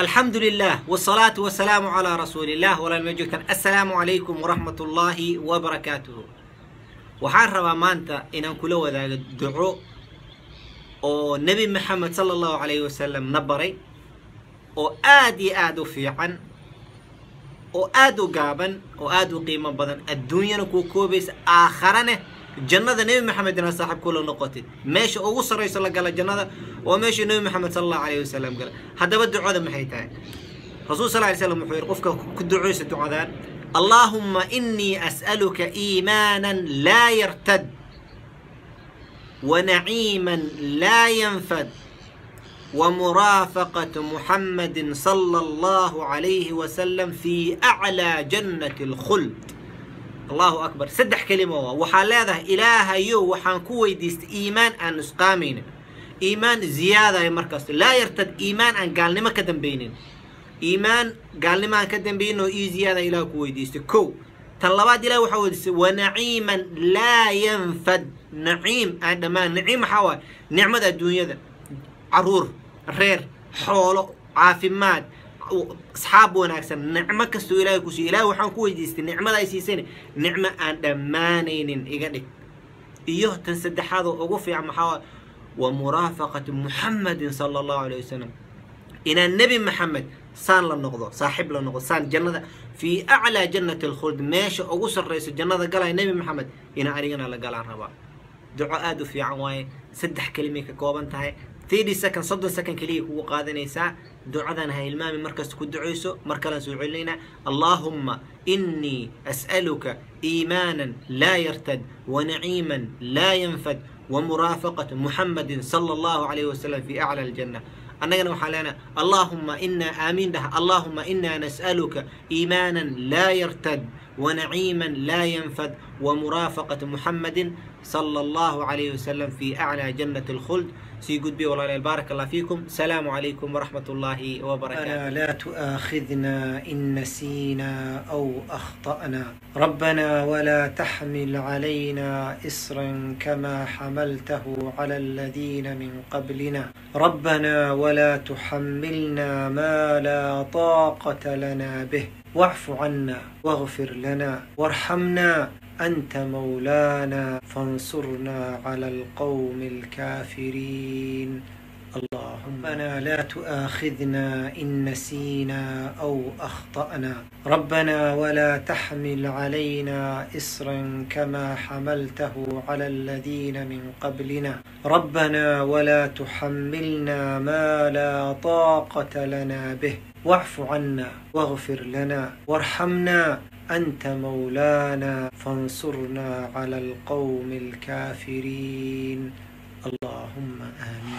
الحمد لله والصلاة والسلام على رسول الله ولا المجد. السلام عليكم ورحمة الله وبركاته. وحرب مانتا إن كلوا ذا الدعاء والنبي محمد صلى الله عليه وسلم نبري وآدي آدو في عن وآدو قابا وآدو قيمة بدن الدنيا نكوكوبس آخرنا جنة النبي محمد أنا صاحب كل نقطة ماشي أوصل رسول الله قال جنة وماشي النبي محمد صلى الله عليه وسلم قال هذا بدعاء هذا محيتان رسول صلى الله عليه وسلم محير قفك كدعوه ستعذان اللهم إني أسألك إيمانا لا يرتد ونعيما لا ينفد ومرافقة محمد صلى الله عليه وسلم في أعلى جنة الخلد. الله أكبر. سدح كلمة وحالاده إلهيو وحنكوي ديست إيمان أن نسقامين إيمان زيادة يا مركز لا يرتد إيمان أن قال لما كدن بينين إيمان قال لما كدن بينه إي زيادة إله كوي ديست كو طلبات إله وحاول ونعيما لا ينفد نعيم أدما نعيم حوا نعمة الدنيا ده عرور رير حولو عافمات أصحاب وناكسن نعمة كستو إله كوسي إله وحن كوي ديست نعمة لا يسيسين نعمة أدمانين إيقالي إيوه تنسد هذا وقفي عم حوا ومرافقة محمد صلى الله عليه وسلم إن النبي محمد سان للنقضة صاحب للنقضة سان جنة في أعلى جنة الخلد ماشي أوصل رئيس الجنة قال النبي محمد إن أرينا لقال الرباء دعاء دو في عواي سدح كلمة كوبا انتهي 30 سكن صدن سكن كليه هو قادنيسا دعاء هاي المامي مركز تكون دعيسو مركز سوعي لنا اللهم إني أسألك إيمانا لا يرتد ونعيما لا ينفد ومرافقة محمد صلى الله عليه وسلم في أعلى الجنة. أنا وحالنا اللهم إنا آمين ده اللهم إنا نسألك إيمانا لا يرتد ونعيما لا ينفد ومرافقة محمد صلى الله عليه وسلم في أعلى جنة الخلد. سيقول بي والله بارك الله فيكم. السلام عليكم ورحمة الله وبركاته. لا تؤاخذنا إن نسينا أو أخطأنا ربنا ولا تحمل علينا إصرا كما حملته على الذين من قبلنا ربنا ولا تحملنا ما لا طاقة لنا به واعف عنا واغفر لنا وارحمنا أنت مولانا فانصرنا على القوم الكافرين. اللهم لا تؤاخذنا إن نسينا أو أخطأنا ربنا ولا تحمل علينا إصرا كما حملته على الذين من قبلنا ربنا ولا تحملنا ما لا طاقة لنا به واعف عنا واغفر لنا وارحمنا أنت مولانا فانصرنا على القوم الكافرين. اللهم آمين.